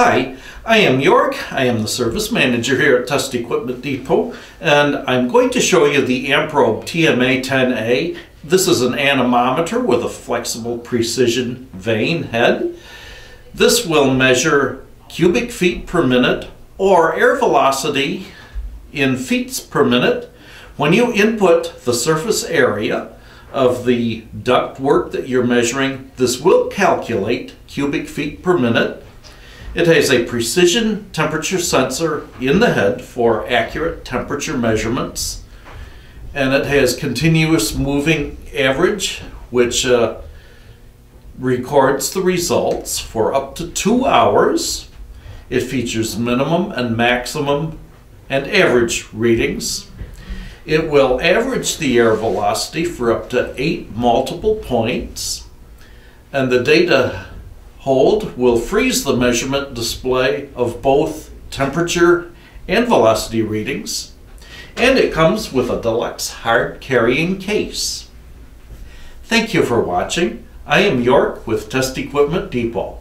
Hi, I am York. I am the service manager here at Test Equipment Depot, and I'm going to show you the Amprobe TMA10A. This is an anemometer with a flexible precision vane head. This will measure cubic feet per minute or air velocity in feet per minute. When you input the surface area of the duct work that you're measuring, this will calculate cubic feet per minute. It has a precision temperature sensor in the head for accurate temperature measurements, and it has continuous moving average, which records the results for up to 2 hours. It features minimum and maximum and average readings. It will average the air velocity for up to 8 multiple points, and the data hold will freeze the measurement display of both temperature and velocity readings, and it comes with a deluxe hard carrying case. Thank you for watching. I am York with Test Equipment Depot.